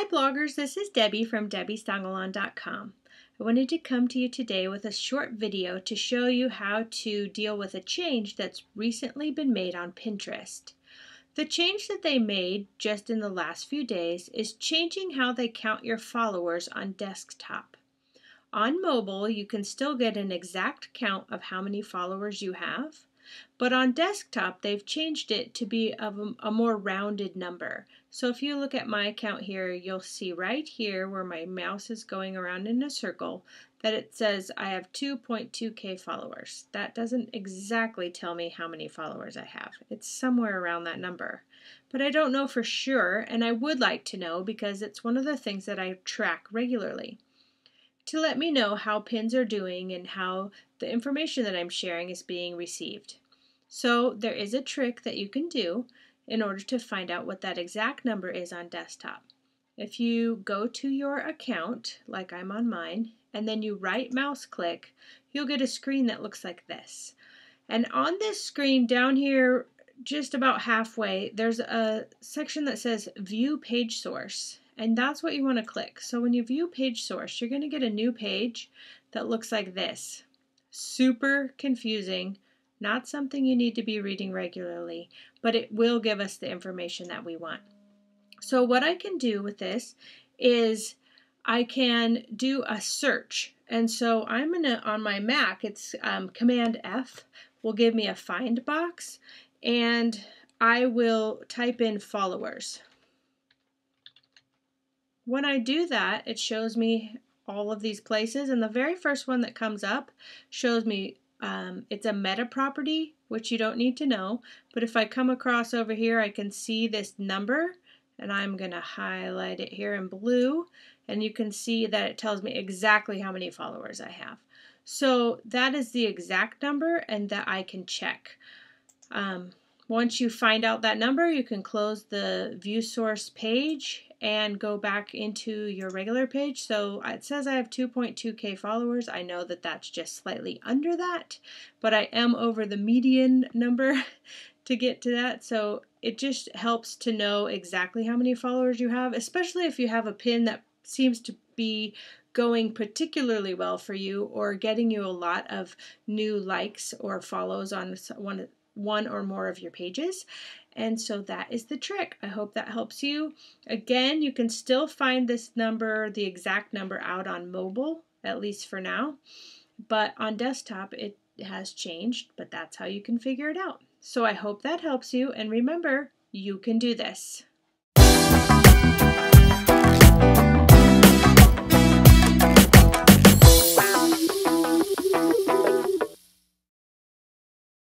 Hi bloggers, this is Debbie from DebiStangeland.com. I wanted to come to you today with a short video to show you how to deal with a change that's recently been made on Pinterest. The change that they made just in the last few days is changing how they count your followers on desktop. On mobile, you can still get an exact count of how many followers you have, but on desktop, they've changed it to be of a more rounded number. So if you look at my account here, you'll see right here where my mouse is going around in a circle that it says I have 2.2K followers. That doesn't exactly tell me how many followers I have. It's somewhere around that number. But I don't know for sure, and I would like to know because it's one of the things that I track regularly, to let me know how pins are doing and how the information that I'm sharing is being received. So there is a trick that you can do in order to find out what that exact number is on desktop. If you go to your account, like I'm on mine, and then you right mouse click, you'll get a screen that looks like this. And on this screen down here, just about halfway, there's a section that says View Page Source. And that's what you want to click. So when you view page source, you're going to get a new page that looks like this. Super confusing, not something you need to be reading regularly, but it will give us the information that we want. So what I can do with this is I can do a search. And so I'm going to, on my Mac, it's Command F will give me a find box, and I will type in followers. When I do that, it shows me all of these places, and the very first one that comes up shows me it's a meta property, which you don't need to know, but if I come across over here, I can see this number, and I'm going to highlight it here in blue, and you can see that it tells me exactly how many followers I have. So that is the exact number, and that I can check. Once you find out that number, you can close the view source page and go back into your regular page. So it says I have 2.2K followers. I know that that's just slightly under that, but I am over the median number to get to that. So it just helps to know exactly how many followers you have, especially if you have a pin that seems to be going particularly well for you or getting you a lot of new likes or follows on one or more of your pages. And so that is the trick. I hope that helps you. Again, you can still find this number, the exact number, out on mobile, at least for now. But on desktop, it has changed, but that's how you can figure it out. So I hope that helps you. And remember, you can do this.